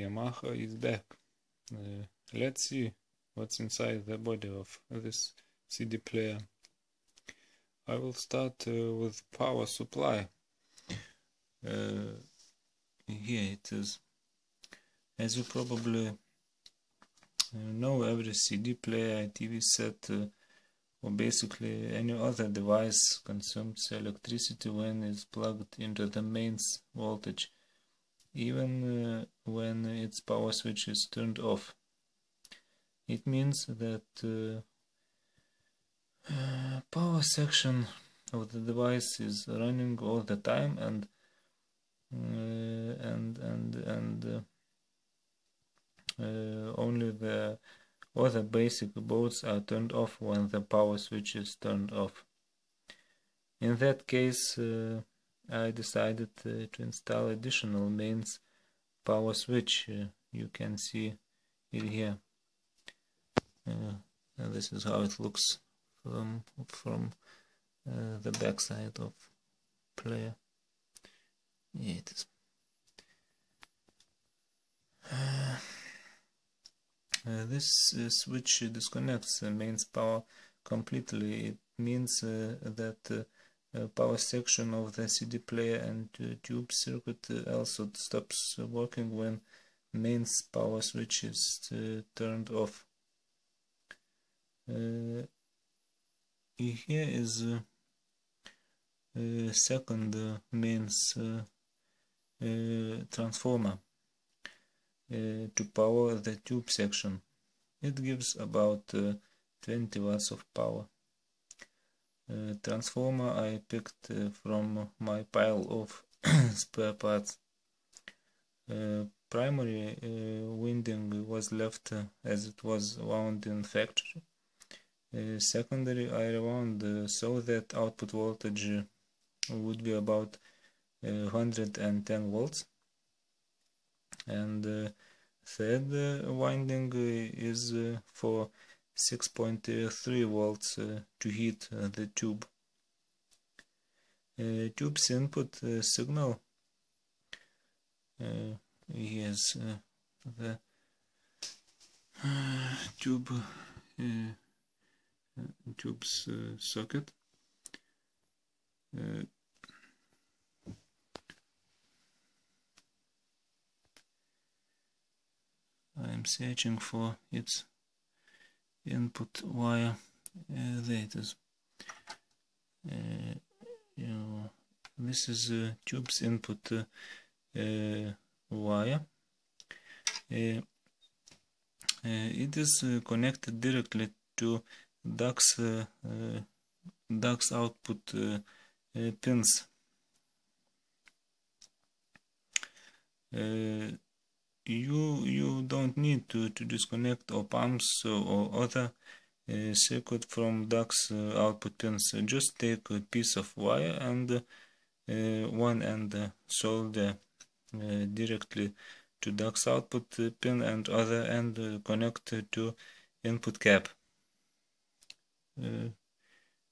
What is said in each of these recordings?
Yamaha is DAC. Let's see what's inside the body of this CD player. I will start with power supply. Here it is. As you probably know, every CD player, TV set, or basically any other device consumes electricity when it's plugged into the mains voltage, even when its power switch is turned off. It means that power section of the device is running all the time, and only the other basic boards are turned off when the power switch is turned off. In that case, I decided to install additional mains power switch. You can see it here. And this is how it looks from the back side of player. Here it is. This switch disconnects the mains power completely. It means that power section of the CD player and tube circuit also stops working when mains power switch is turned off. Here is a second mains transformer to power the tube section. It gives about 20 watts of power. Transformer I picked from my pile of spare parts. Primary winding was left as it was wound in factory. Secondary I rewound so that output voltage would be about 110 volts. And third winding is for 6.3 volts to heat the tube. Tube's input signal. Here's the tube tube's socket. I'm searching for its input wire. There it is. This is tube's input wire. It is connected directly to DAC's output pins. You don't need to disconnect op-amps or other circuit from DAC's output pins. Just take a piece of wire and one end solder directly to DAC's output pin, and other end connect to input cap.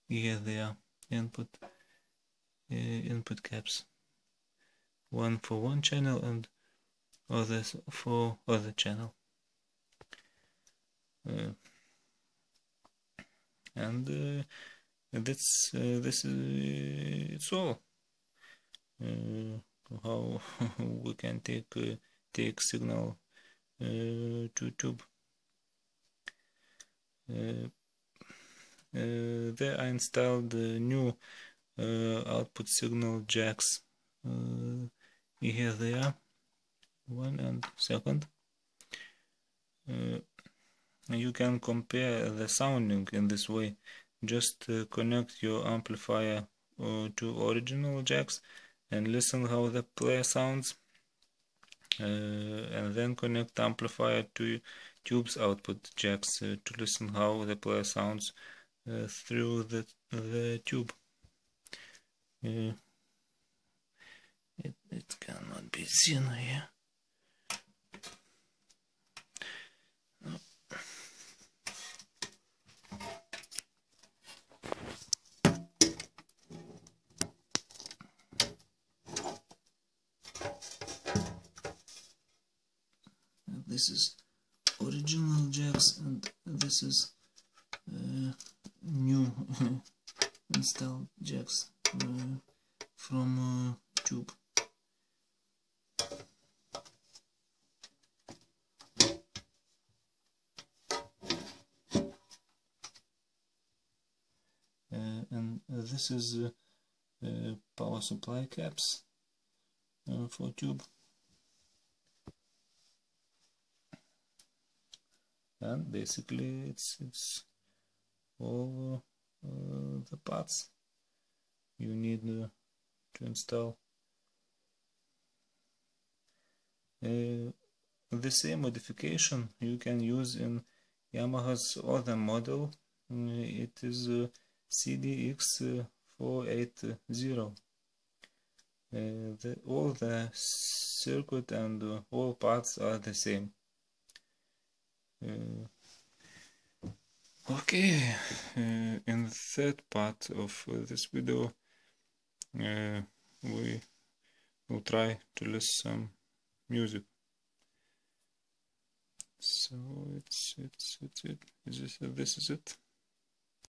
Here they are, input caps. One for one channel and others for other channel. It's all. How we can take signal to tube. There I installed the new output signal jacks. Here they are, one and second. You can compare the sounding in this way. Just connect your amplifier to original jacks and listen how the player sounds, and then connect amplifier to tube's output jacks to listen how the player sounds through the tube. It cannot be seen here. No. this is original jacks and this is new installed jacks from tube. And this is power supply caps for tube. And basically it's all the parts you need to install. The same modification you can use in Yamaha's other model. It is CDX-480. All the circuit and all parts are the same. Okay, in the third part of this video we will try to listen some music. So this is it.